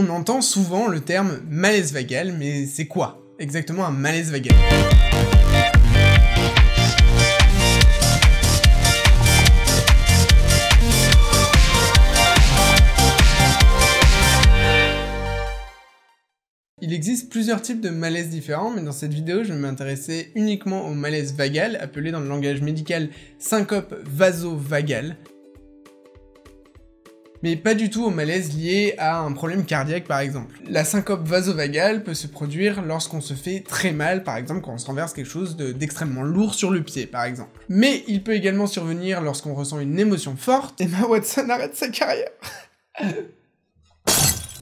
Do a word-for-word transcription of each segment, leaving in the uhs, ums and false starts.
On entend souvent le terme malaise vagal, mais c'est quoi exactement un malaise vagal ? Il existe plusieurs types de malaises différents, mais dans cette vidéo je vais m'intéresser uniquement au malaise vagal, appelé dans le langage médical syncope vasovagal, mais pas du tout au malaise lié à un problème cardiaque par exemple. La syncope vasovagale peut se produire lorsqu'on se fait très mal, par exemple quand on se renverse quelque chose d'extrêmement lourd sur le pied par exemple. Mais il peut également survenir lorsqu'on ressent une émotion forte. Emma Watson arrête sa carrière.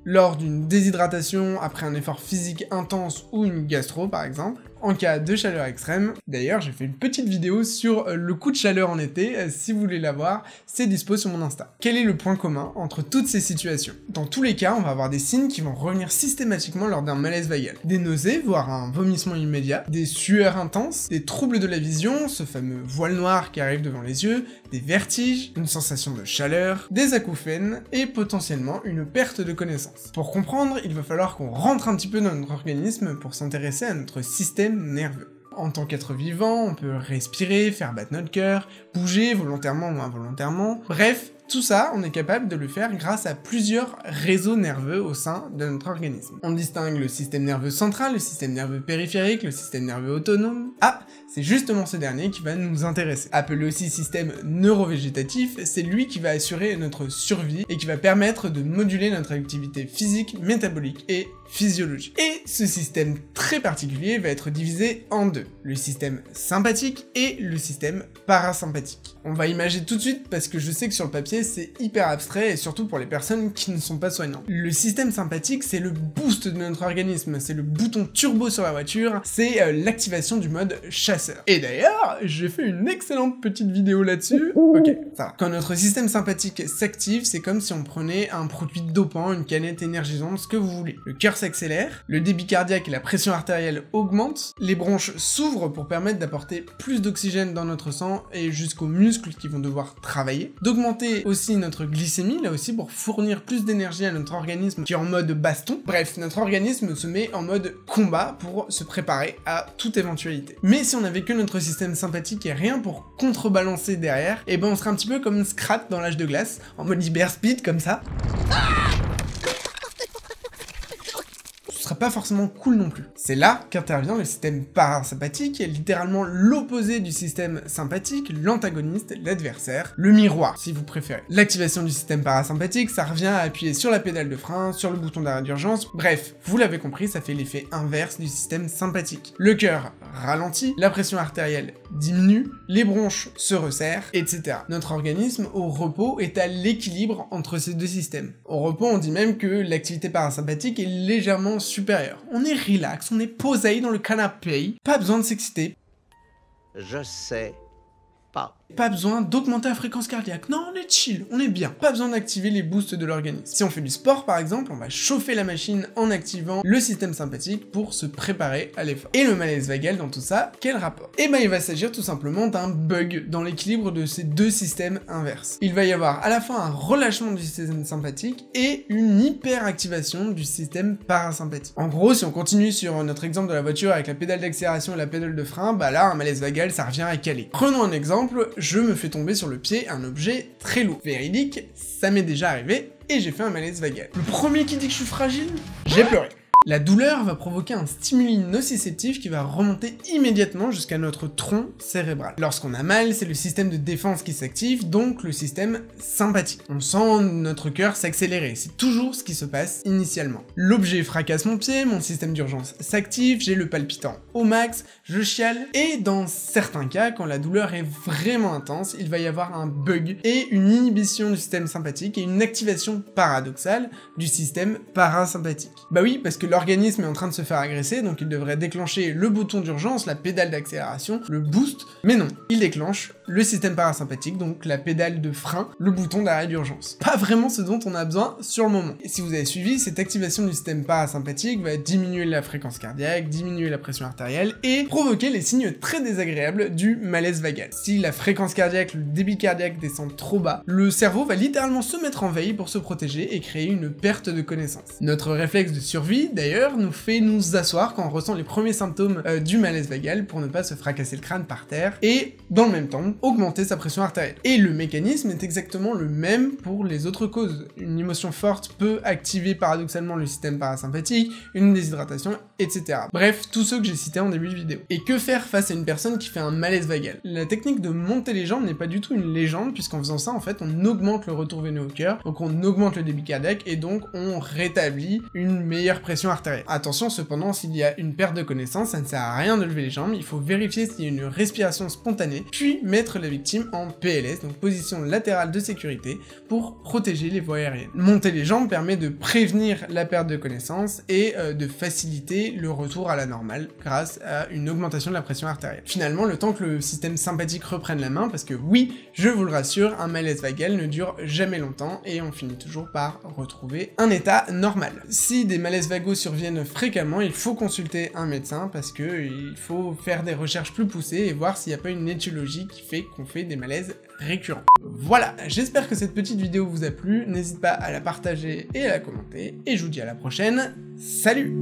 Lors d'une déshydratation après un effort physique intense ou une gastro par exemple, en cas de chaleur extrême. D'ailleurs j'ai fait une petite vidéo sur le coup de chaleur en été, si vous voulez la voir, c'est dispo sur mon Insta. Quel est le point commun entre toutes ces situations? Dans tous les cas, on va avoir des signes qui vont revenir systématiquement lors d'un malaise vagal. Des nausées, voire un vomissement immédiat, des sueurs intenses, des troubles de la vision, ce fameux voile noir qui arrive devant les yeux, des vertiges, une sensation de chaleur, des acouphènes et potentiellement une perte de connaissance. Pour comprendre, il va falloir qu'on rentre un petit peu dans notre organisme pour s'intéresser à notre système nerveux. En tant qu'être vivant, on peut respirer, faire battre notre cœur, bouger volontairement ou involontairement, bref, tout ça, on est capable de le faire grâce à plusieurs réseaux nerveux au sein de notre organisme. On distingue le système nerveux central, le système nerveux périphérique, le système nerveux autonome... Ah, c'est justement ce dernier qui va nous intéresser. Appelé aussi système neurovégétatif, c'est lui qui va assurer notre survie et qui va permettre de moduler notre activité physique, métabolique et physiologique. Et ce système très particulier va être divisé en deux, le système sympathique et le système parasympathique. On va imager tout de suite parce que je sais que sur le papier, c'est hyper abstrait et surtout pour les personnes qui ne sont pas soignantes. Le système sympathique, c'est le boost de notre organisme, c'est le bouton turbo sur la voiture, c'est euh, l'activation du mode chasseur. Et d'ailleurs, j'ai fait une excellente petite vidéo là-dessus. Ok, ça va. Quand notre système sympathique s'active, c'est comme si on prenait un produit dopant, une canette énergisante, ce que vous voulez. Le cœur s'accélère, le débit cardiaque et la pression artérielle augmentent, les bronches s'ouvrent pour permettre d'apporter plus d'oxygène dans notre sang et jusqu'aux muscles qui vont devoir travailler, d'augmenter aussi notre glycémie, là aussi pour fournir plus d'énergie à notre organisme qui est en mode baston. Bref, notre organisme se met en mode combat pour se préparer à toute éventualité. Mais si on n'avait que notre système sympathique et rien pour contrebalancer derrière, et ben on serait un petit peu comme Scrat dans l'âge de glace, en mode hyper speed comme ça. Ce sera pas forcément cool non plus. C'est là qu'intervient le système parasympathique, littéralement l'opposé du système sympathique, l'antagoniste, l'adversaire, le miroir si vous préférez. L'activation du système parasympathique, ça revient à appuyer sur la pédale de frein, sur le bouton d'arrêt d'urgence, bref, vous l'avez compris, ça fait l'effet inverse du système sympathique. Le cœur ralentit, la pression artérielle diminue, les bronches se resserrent, et cetera. Notre organisme au repos est à l'équilibre entre ces deux systèmes. Au repos, on dit même que l'activité parasympathique est légèrement supérieure. On est relax, on est posé dans le canapé, pas besoin de s'exciter. Je sais pas. Pas besoin d'augmenter la fréquence cardiaque, non on est chill, on est bien. Pas besoin d'activer les boosts de l'organisme. Si on fait du sport par exemple, on va chauffer la machine en activant le système sympathique pour se préparer à l'effort. Et le malaise vagal dans tout ça, quel rapport? Eh ben il va s'agir tout simplement d'un bug dans l'équilibre de ces deux systèmes inverses. Il va y avoir à la fois un relâchement du système sympathique et une hyperactivation du système parasympathique. En gros, si on continue sur notre exemple de la voiture avec la pédale d'accélération et la pédale de frein, bah là un malaise vagal ça revient à caler. Prenons un exemple. Je me fais tomber sur le pied un objet très lourd. Véridique, ça m'est déjà arrivé et j'ai fait un malaise vagal. Le premier qui dit que je suis fragile, j'ai pleuré. La douleur va provoquer un stimuli nociceptif qui va remonter immédiatement jusqu'à notre tronc cérébral. Lorsqu'on a mal, c'est le système de défense qui s'active, donc le système sympathique. On sent notre cœur s'accélérer, c'est toujours ce qui se passe initialement. L'objet fracasse mon pied, mon système d'urgence s'active, j'ai le palpitant au max, je chiale, et dans certains cas, quand la douleur est vraiment intense, il va y avoir un bug et une inhibition du système sympathique et une activation paradoxale du système parasympathique. Bah oui, parce que l'organisme est en train de se faire agresser, donc il devrait déclencher le bouton d'urgence, la pédale d'accélération, le boost, mais non, il déclenche le système parasympathique, donc la pédale de frein, le bouton d'arrêt d'urgence. Pas vraiment ce dont on a besoin sur le moment. Et si vous avez suivi, cette activation du système parasympathique va diminuer la fréquence cardiaque, diminuer la pression artérielle et provoquer les signes très désagréables du malaise vagal. Si la fréquence cardiaque, le débit cardiaque descend trop bas, le cerveau va littéralement se mettre en veille pour se protéger et créer une perte de connaissance. Notre réflexe de survie, d'ailleurs, nous fait nous asseoir quand on ressent les premiers symptômes euh, du malaise vagal pour ne pas se fracasser le crâne par terre et, dans le même temps, augmenter sa pression artérielle. Et le mécanisme est exactement le même pour les autres causes. Une émotion forte peut activer paradoxalement le système parasympathique, une déshydratation, et cetera. Bref, tous ceux que j'ai cités en début de vidéo. Et que faire face à une personne qui fait un malaise vagal? La technique de monter les jambes n'est pas du tout une légende, puisqu'en faisant ça, en fait, on augmente le retour veineux au cœur, donc on augmente le débit cardiaque et donc on rétablit une meilleure pression artérielle. Attention cependant, s'il y a une perte de connaissance, ça ne sert à rien de lever les jambes, il faut vérifier s'il y a une respiration spontanée, puis mettre la victime en P L S, donc position latérale de sécurité, pour protéger les voies aériennes. Monter les jambes permet de prévenir la perte de connaissance et euh, de faciliter le retour à la normale grâce à une augmentation de la pression artérielle. Finalement, le temps que le système sympathique reprenne la main, parce que oui, je vous le rassure, un malaise vagal ne dure jamais longtemps et on finit toujours par retrouver un état normal. Si des malaises vagaux surviennent fréquemment, il faut consulter un médecin parce que il faut faire des recherches plus poussées et voir s'il n'y a pas une étiologie qui fait qu'on fait des malaises récurrents. Voilà, j'espère que cette petite vidéo vous a plu, n'hésite pas à la partager et à la commenter, et je vous dis à la prochaine, salut!